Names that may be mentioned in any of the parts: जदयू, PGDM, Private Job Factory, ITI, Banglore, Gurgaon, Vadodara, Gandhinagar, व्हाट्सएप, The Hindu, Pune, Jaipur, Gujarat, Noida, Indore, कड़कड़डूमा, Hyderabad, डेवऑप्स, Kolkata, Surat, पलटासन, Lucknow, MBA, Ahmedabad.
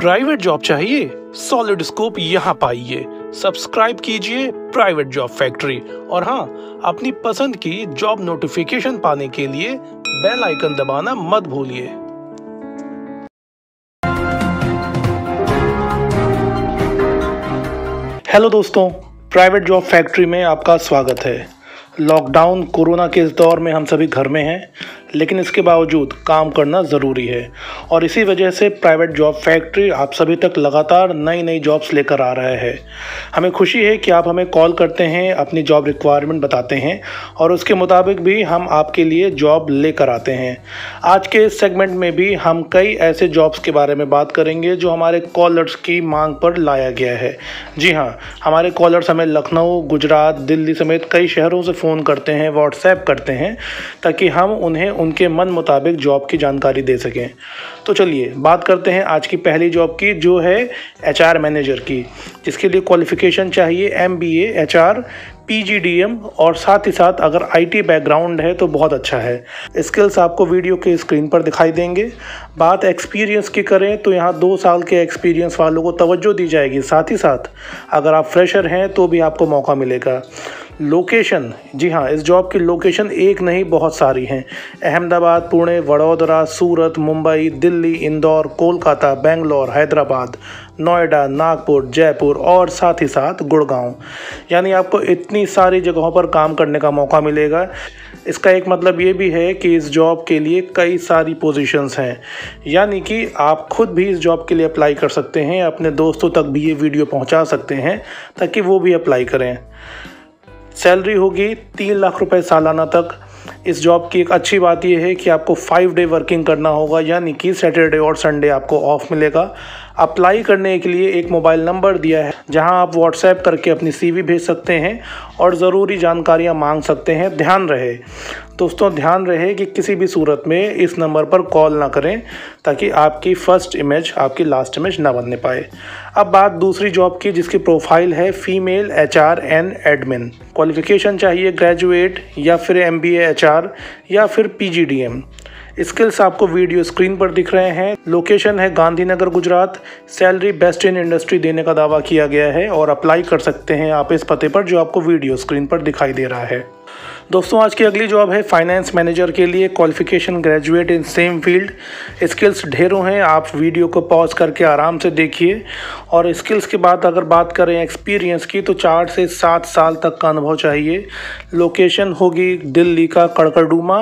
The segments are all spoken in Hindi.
प्राइवेट जॉब चाहिए, सॉलिड स्कोप यहाँ पाइए। सब्सक्राइब कीजिए प्राइवेट जॉब फैक्ट्री और हाँ, अपनी पसंद की जॉब नोटिफिकेशन पाने के लिए बेल आइकन दबाना मत भूलिए। हेलो दोस्तों, प्राइवेट जॉब फैक्ट्री में आपका स्वागत है। लॉकडाउन कोरोना के इस दौर में हम सभी घर में हैं, लेकिन इसके बावजूद काम करना ज़रूरी है और इसी वजह से प्राइवेट जॉब फैक्ट्री आप सभी तक लगातार नई नई जॉब्स लेकर आ रहा है। हमें खुशी है कि आप हमें कॉल करते हैं, अपनी जॉब रिक्वायरमेंट बताते हैं और उसके मुताबिक भी हम आपके लिए जॉब लेकर आते हैं। आज के इस सेगमेंट में भी हम कई ऐसे जॉब्स के बारे में बात करेंगे जो हमारे कॉलर्स की मांग पर लाया गया है। जी हाँ, हमारे कॉलर्स हमें लखनऊ, गुजरात, दिल्ली समेत कई शहरों से फ़ोन करते हैं, व्हाट्सएप करते हैं, ताकि हम उन्हें उनके मन मुताबिक जॉब की जानकारी दे सकें। तो चलिए बात करते हैं आज की पहली जॉब की, जो है एचआर मैनेजर की, जिसके लिए क्वालिफ़िकेशन चाहिए एमबीए, एचआर, पीजीडीएम और साथ ही साथ अगर आईटी बैकग्राउंड है तो बहुत अच्छा है। स्किल्स आपको वीडियो के स्क्रीन पर दिखाई देंगे। बात एक्सपीरियंस की करें तो यहाँ 2 साल के एक्सपीरियंस वालों को तवज्जो दी जाएगी, साथ ही साथ अगर आप फ्रेशर हैं तो भी आपको मौका मिलेगा। लोकेशन, जी हाँ, इस जॉब की लोकेशन एक नहीं बहुत सारी हैं। अहमदाबाद, पुणे, वडोदरा, सूरत, मुंबई, दिल्ली, इंदौर, कोलकाता, बेंगलोर, हैदराबाद, नोएडा, नागपुर, जयपुर और साथ ही साथ गुड़गांव, यानी आपको इतनी सारी जगहों पर काम करने का मौका मिलेगा। इसका एक मतलब ये भी है कि इस जॉब के लिए कई सारी पोजीशंस हैं, यानी कि आप खुद भी इस जॉब के लिए अप्लाई कर सकते हैं, अपने दोस्तों तक भी ये वीडियो पहुंचा सकते हैं ताकि वो भी अप्लाई करें। सैलरी होगी 3 लाख रुपए सालाना तक। इस जॉब की एक अच्छी बात यह है कि आपको 5 डे वर्किंग करना होगा, यानी कि सैटरडे और संडे आपको ऑफ मिलेगा। अप्लाई करने के लिए एक मोबाइल नंबर दिया है जहां आप व्हाट्सएप करके अपनी सीवी भेज सकते हैं और ज़रूरी जानकारियां मांग सकते हैं। ध्यान रहे दोस्तों, ध्यान रहे कि किसी भी सूरत में इस नंबर पर कॉल ना करें, ताकि आपकी फ़र्स्ट इमेज आपकी लास्ट इमेज ना बनने पाए। अब बात दूसरी जॉब की, जिसकी प्रोफाइल है female HR and admin. Qualification चाहिए ग्रेजुएट या फिर एमबीए एचआर या फिर पीजीडीएम। स्किल्स आपको वीडियो स्क्रीन पर दिख रहे हैं। लोकेशन है Gandhinagar, Gujarat. Salary best in industry देने का दावा किया गया है और अप्लाई कर सकते हैं आप इस पते पर जो आपको वीडियो स्क्रीन पर दिखाई दे रहा है। दोस्तों, आज की अगली जॉब है फाइनेंस मैनेजर के लिए। Qualification graduate in same field. Skills ढेरों हैं, आप वीडियो को पॉज करके आराम से देखिए। और स्किल्स के बाद अगर बात करें एक्सपीरियंस की तो 4 से 7 साल तक का अनुभव चाहिए। लोकेशन होगी दिल्ली का कड़कड़डूमा।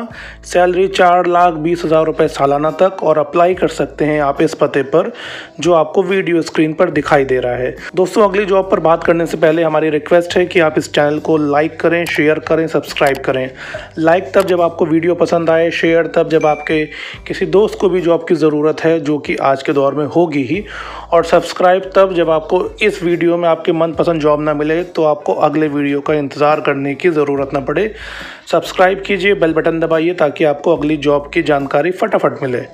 सैलरी 4,20,000 रुपये सालाना तक और अप्लाई कर सकते हैं आप इस पते पर जो आपको वीडियो स्क्रीन पर दिखाई दे रहा है। दोस्तों, अगली जॉब पर बात करने से पहले हमारी रिक्वेस्ट है कि आप इस चैनल को लाइक करें, शेयर करें, सब्सक्राइब करें। लाइक तब जब आपको वीडियो पसंद आए, शेयर तब जब आपके किसी दोस्त को भी जॉब की ज़रूरत है, जो कि आज के दौर में होगी ही, और सब्सक्राइब तब जब आपको इस वीडियो में आपके मनपसंद जॉब ना मिले तो आपको अगले वीडियो का इंतज़ार करने की ज़रूरत ना पड़े। सब्सक्राइब कीजिए, बेल बटन दबाइए ताकि आपको अगली जॉब की जानकारी फटाफट मिले।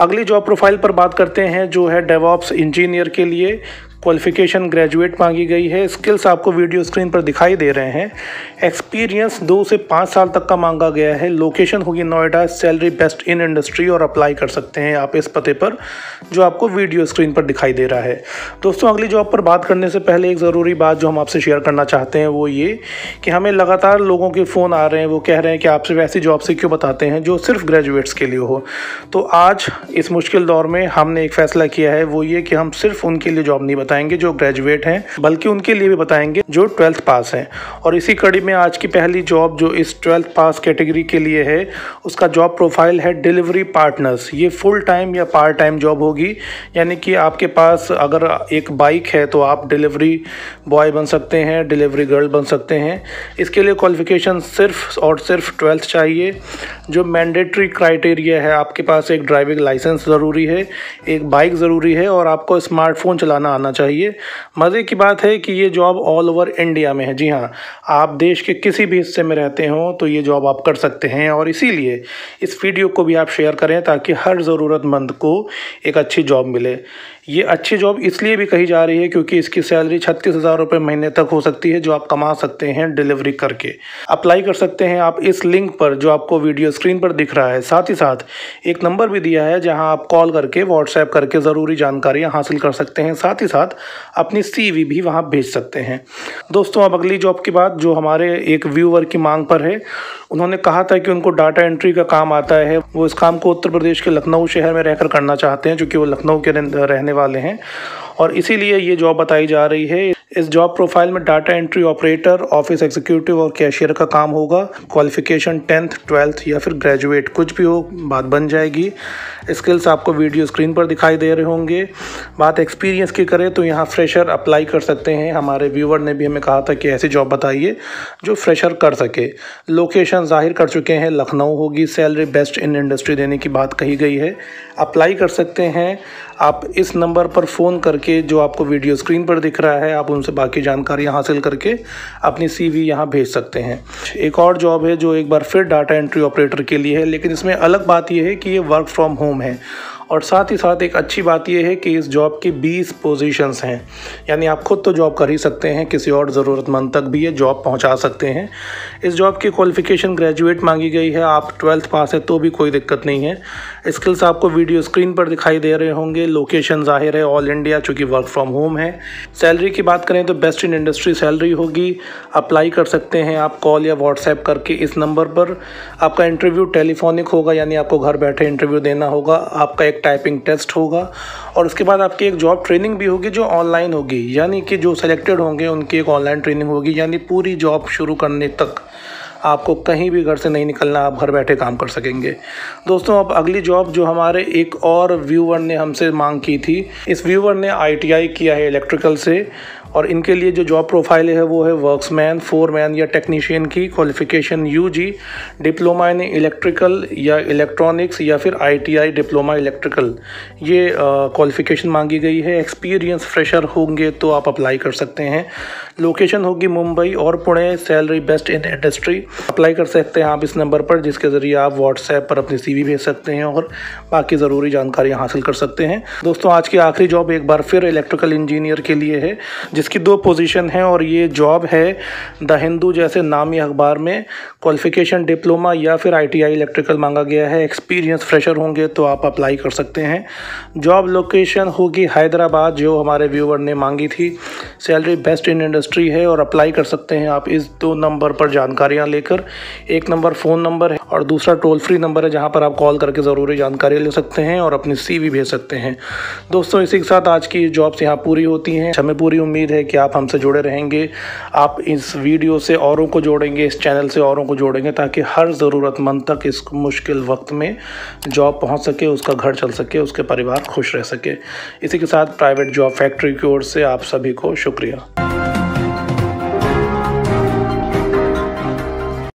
अगली जॉब प्रोफाइल पर बात करते हैं जो है डेवऑप्स इंजीनियर के लिए। क्वालिफ़िकेशन ग्रेजुएट मांगी गई है। स्किल्स आपको वीडियो स्क्रीन पर दिखाई दे रहे हैं। एक्सपीरियंस 2 से 5 साल तक का मांगा गया है। लोकेशन होगी Noida. Salary best in industry और अप्लाई कर सकते हैं आप इस पते पर जो आपको वीडियो स्क्रीन पर दिखाई दे रहा है। दोस्तों, अगली जॉब पर बात करने से पहले एक ज़रूरी बात जो हम आपसे शेयर करना चाहते हैं वो ये कि हमें लगातार लोगों के फ़ोन आ रहे हैं, वो कह रहे हैं कि आपसे वैसी जॉब से क्यों बताते हैं जो सिर्फ ग्रेजुएट्स के लिए हो। तो आज इस मुश्किल दौर में हमने एक फ़ैसला किया है, वो ये कि हम सिर्फ उनके लिए जॉब नहीं बताएंगे जो ग्रेजुएट हैं, बल्कि उनके लिए भी बताएंगे जो 12th पास हैं। और इसी कड़ी में आज की पहली जॉब जो इस 12th पास कैटेगरी के लिए है, उसका जॉब प्रोफाइल है डिलीवरी पार्टनर्स। ये फुल टाइम या पार्ट टाइम जॉब होगी, यानी कि आपके पास अगर एक बाइक है तो आप डिलीवरी बॉय बन सकते हैं, डिलीवरी गर्ल बन सकते हैं। इसके लिए क्वालिफ़िकेशन सिर्फ और सिर्फ 12th चाहिए। जो मैंडेटरी क्राइटेरिया है, आपके पास एक ड्राइविंग लाइसेंस ज़रूरी है, एक बाइक ज़रूरी है और आपको स्मार्टफोन चलाना आना चाहिए। मज़े की बात है कि ये जॉब ऑल ओवर इंडिया में है। जी हाँ, आप देश के किसी भी हिस्से में रहते हो तो ये जॉब आप कर सकते हैं और इसीलिए इस वीडियो को भी आप शेयर करें ताकि हर ज़रूरतमंद को एक अच्छी जॉब मिले। ये अच्छी जॉब इसलिए भी कही जा रही है क्योंकि इसकी सैलरी 36,000 रुपये महीने तक हो सकती है जो आप कमा सकते हैं डिलीवरी करके। अप्लाई कर सकते हैं आप इस लिंक पर जो आपको वीडियो स्क्रीन पर दिख रहा है। साथ ही साथ एक नंबर भी दिया है जहां आप कॉल करके व्हाट्सएप करके ज़रूरी जानकारियां हासिल कर सकते हैं, साथ ही साथ अपनी CV भी वहां भेज सकते हैं। दोस्तों, अब अगली जॉब की बात जो हमारे एक व्यूअर की मांग पर है। उन्होंने कहा था कि उनको डाटा एंट्री का काम आता है, वो इस काम को उत्तर प्रदेश के लखनऊ शहर में रहकर करना चाहते हैं, चूँकि वो लखनऊ के रहने वाले हैं और इसीलिए ये जॉब बताई जा रही है। इस जॉब प्रोफाइल में data entry operator, office executive और कैशियर का काम होगा। क्वालिफिकेशन 10th, 12th या फिर ग्रेजुएट, कुछ भी हो बात बन जाएगी। स्किल्स आपको वीडियो स्क्रीन पर दिखाई दे रहे होंगे। बात एक्सपीरियंस की करें तो यहाँ फ्रेशर अप्लाई कर सकते हैं। हमारे व्यूअर ने भी हमें कहा था कि ऐसी जॉब बताइए जो फ्रेशर कर सके। लोकेशन जाहिर कर चुके हैं, लखनऊ होगी। सैलरी बेस्ट इन इंडस्ट्री देने की बात कही गई है। अप्लाई कर सकते हैं आप इस नंबर पर फ़ोन करके जो आपको वीडियो स्क्रीन पर दिख रहा है। आप उनसे बाकी जानकारी हासिल करके अपनी CV यहाँ भेज सकते हैं। एक और जॉब है जो एक बार फिर डाटा एंट्री ऑपरेटर के लिए है, लेकिन इसमें अलग बात यह है कि ये वर्क फ्रॉम होम है। और साथ ही साथ एक अच्छी बात यह है कि इस जॉब की 20 पोजीशंस हैं, यानी आप खुद तो जॉब कर ही सकते हैं, किसी और ज़रूरतमंद तक भी ये जॉब पहुंचा सकते हैं। इस जॉब की क्वालिफ़िकेशन ग्रेजुएट मांगी गई है। आप 12th पास है तो भी कोई दिक्कत नहीं है। स्किल्स आपको वीडियो स्क्रीन पर दिखाई दे रहे होंगे। लोकेशन जाहिर है ऑल इंडिया, चूँकि वर्क फ्रॉम होम है। सैलरी की बात करें तो बेस्ट इन इंडस्ट्री सैलरी होगी। अप्लाई कर सकते हैं आप कॉल या व्हाट्सएप करके इस नंबर पर। आपका इंटरव्यू टेलीफोनिक होगा, यानी आपको घर बैठे इंटरव्यू देना होगा। आपका एक टाइपिंग टेस्ट होगा और उसके बाद आपकी एक जॉब ट्रेनिंग भी होगी जो ऑनलाइन होगी, यानी कि जो सिलेक्टेड होंगे उनकी एक ऑनलाइन ट्रेनिंग होगी। यानी पूरी जॉब शुरू करने तक आपको कहीं भी घर से नहीं निकलना, आप घर बैठे काम कर सकेंगे। दोस्तों, अब अगली जॉब जो हमारे एक और व्यूअर ने हमसे मांग की थी। इस व्यूअर ने ITI किया है इलेक्ट्रिकल से और इनके लिए जो जॉब प्रोफाइल है वो है वर्क्समैन, फोरमैन या टेक्नीशियन की। Qualification UG, diploma in electrical या इलेक्ट्रॉनिक्स या फिर ITI डिप्लोमा इलेक्ट्रिकल, ये क्वालिफ़िकेशन मांगी गई है। एक्सपीरियंस फ्रेशर होंगे तो आप अप्लाई कर सकते हैं। लोकेशन होगी मुंबई और Pune. Salary best in industry. Apply कर सकते हैं आप इस नंबर पर, जिसके ज़रिए आप व्हाट्सएप पर अपनी CV भेज सकते हैं और बाकी ज़रूरी जानकारियाँ हासिल कर सकते हैं। दोस्तों, आज की आखिरी जॉब एक बार फिर इलेक्ट्रिकल इंजीनियर के लिए है, इसकी 2 पोजीशन है और ये जॉब है द हिंदू जैसे नामी अखबार में। क्वालिफ़िकेशन डिप्लोमा या फिर ITI इलेक्ट्रिकल मांगा गया है। एक्सपीरियंस फ्रेशर होंगे तो आप अप्लाई कर सकते हैं। जॉब लोकेशन होगी हैदराबाद, जो हमारे व्यूअर ने मांगी थी। सैलरी बेस्ट इन इंडस्ट्री है और अप्लाई कर सकते हैं आप इस 2 नंबर पर जानकारियाँ लेकर। एक नंबर फ़ोन नंबर है और दूसरा टोल फ्री नंबर है, जहाँ पर आप कॉल करके ज़रूरी जानकारी ले सकते हैं और अपनी CV भेज सकते हैं। दोस्तों, इसी के साथ आज की जॉब्स यहाँ पूरी होती हैं। हमें पूरी उम्मीद है कि आप हमसे जुड़े रहेंगे, आप इस वीडियो से औरों को जोड़ेंगे, इस चैनल से औरों को जोड़ेंगे, ताकि हर ज़रूरतमंद तक इस मुश्किल वक्त में जॉब पहुंच सके, उसका घर चल सके, उसके परिवार खुश रह सके। इसी के साथ प्राइवेट जॉब फैक्ट्री की ओर से आप सभी को शुक्रिया।